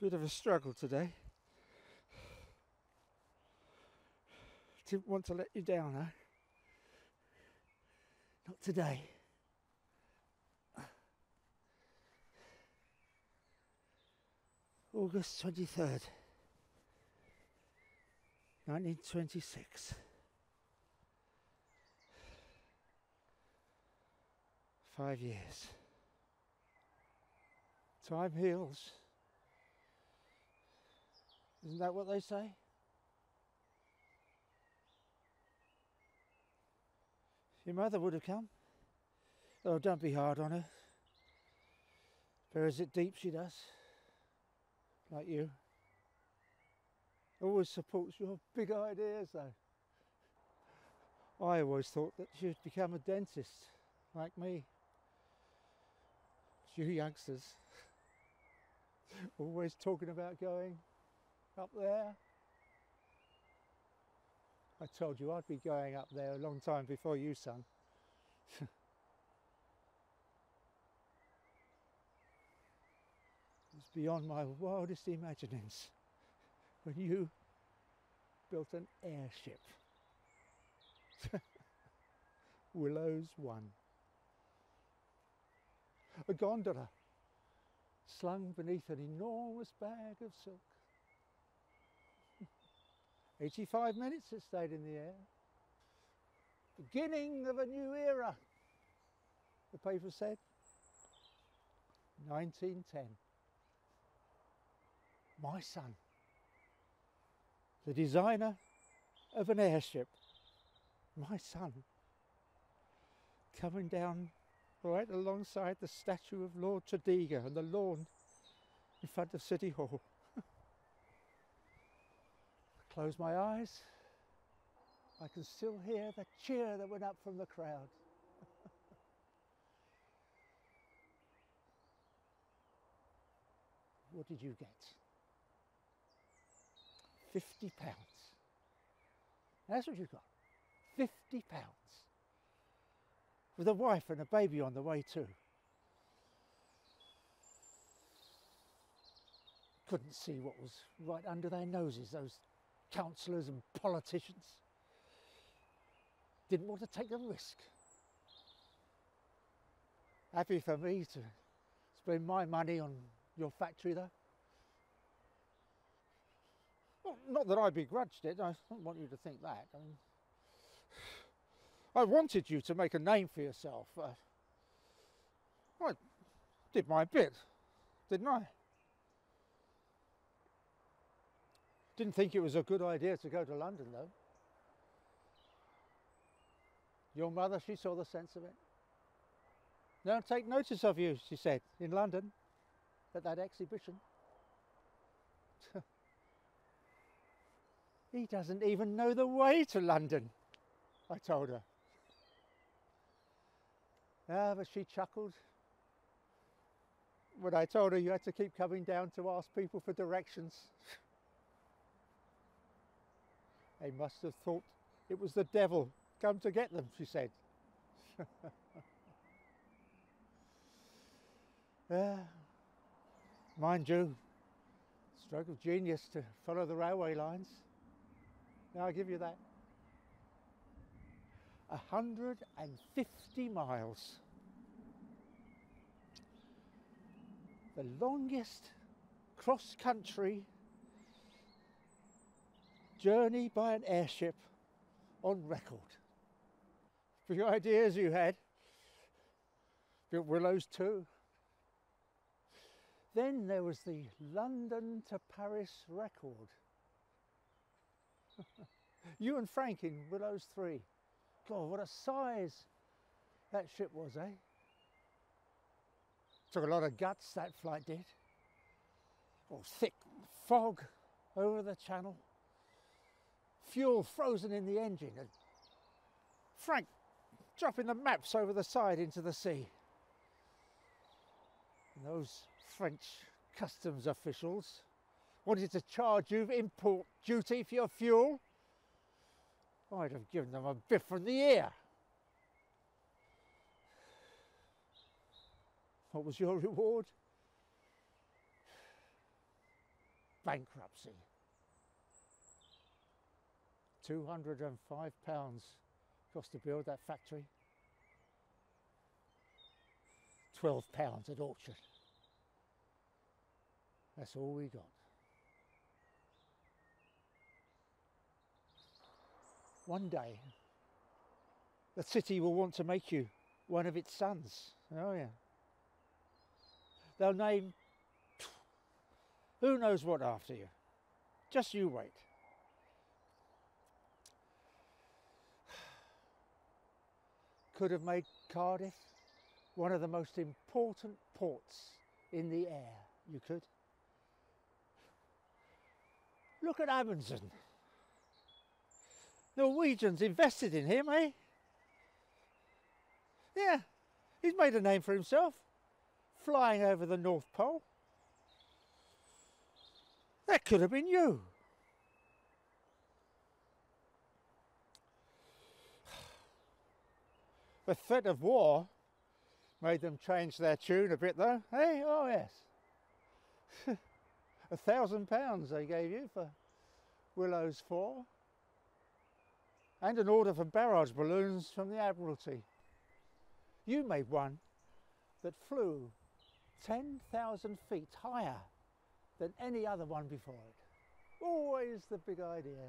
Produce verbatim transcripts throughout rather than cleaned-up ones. Bit of a struggle today. Didn't want to let you down, huh? Not today. August twenty-third, nineteen twenty-six. Five years. Time heals. Isn't that what they say? Your mother would have come. Oh, don't be hard on her. Buries it deep, she does. Like you. Always supports your big ideas, though. I always thought that she'd become a dentist, like me. You youngsters. Always talking about going up there. I told you I'd be going up there a long time before you, son. It's beyond my wildest imaginings when you built an airship. Willows one. A gondola slung beneath an enormous bag of silk. eighty-five minutes it stayed in the air. Beginning of a new era, the paper said. nineteen ten. My son, the designer of an airship, my son, coming down right alongside the statue of Lord Tadiga on the lawn in front of City Hall. Close my eyes, I can still hear the cheer that went up from the crowd. What did you get? fifty pounds. That's what you got, fifty pounds. With a wife and a baby on the way too. Couldn't see what was right under their noses, those councillors and politicians. Didn't want to take the risk. Happy for me to spend my money on your factory though. Well, not that I begrudged it, I don't want you to think that. I mean, I wanted you to make a name for yourself. Uh, I did my bit, didn't I? Didn't think it was a good idea to go to London though. Your mother, she saw the sense of it. Now take notice of you, she said, in London, at that exhibition. He doesn't even know the way to London, I told her. Ah, but she chuckled when I told her you had to keep coming down to ask people for directions. They must have thought it was the devil come to get them, she said. uh, mind you, stroke of genius to follow the railway lines. Now I'll give you that. one hundred and fifty miles. The longest cross-country journey by an airship on record. For your ideas you had, built Willows two. Then there was the London to Paris record. You and Frank in Willows three. God, what a size that ship was, eh? Took a lot of guts, that flight did. Oh, thick fog over the channel. Fuel frozen in the engine, and Frank dropping the maps over the side into the sea. And those French customs officials wanted to charge you import duty for your fuel. I'd have given them a biff from the ear. What was your reward? bankruptcy. two hundred and five pounds cost to build that factory. twelve pounds at auction. That's all we got. One day, the city will want to make you one of its sons. Oh yeah. They'll name who knows what after you. Just you wait. Could have made Cardiff one of the most important ports in the air. You could. Look at Amundsen. Norwegians invested in him, eh? Yeah, he's made a name for himself, flying over the North Pole. That could have been you. The threat of war made them change their tune a bit though, eh? Oh yes. A thousand pounds they gave you for Willows four and an order for barrage balloons from the Admiralty. You made one that flew ten thousand feet higher than any other one before it. Always the big idea.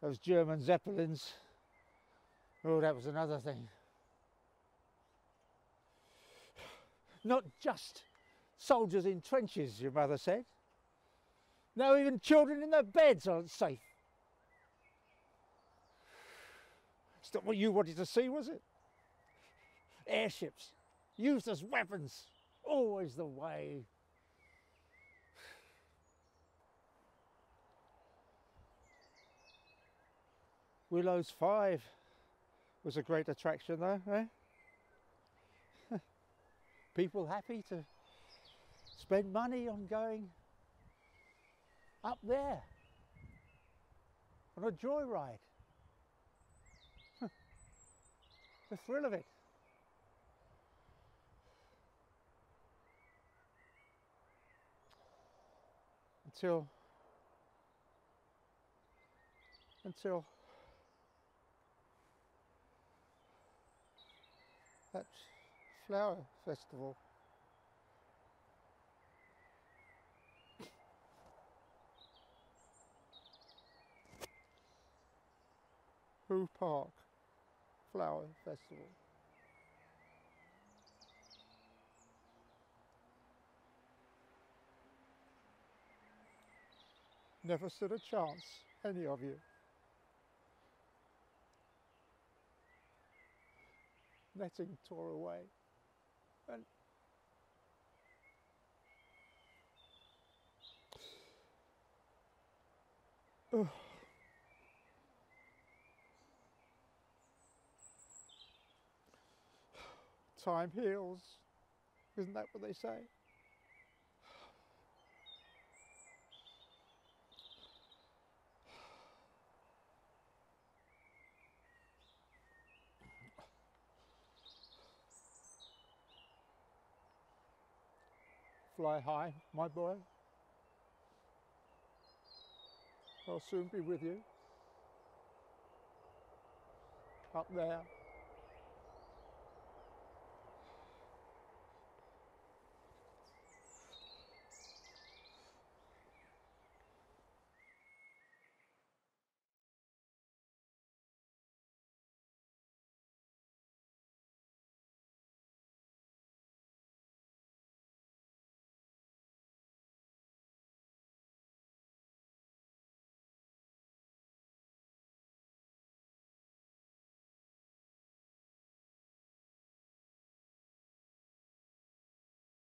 Those German Zeppelins, oh, that was another thing. Not just soldiers in trenches, your mother said. Now even children in their beds aren't safe. It's not what you wanted to see, was it? Airships, used as weapons, always the way. Willows five was a great attraction though, eh? People happy to spend money on going up there on a joyride. The thrill of it. Until, until that flower festival. Hoo Park Flower Festival. Never stood a chance, any of you. Netting tore away. And oh. Time heals. Isn't that what they say? Fly high, my boy. I'll soon be with you. Up there.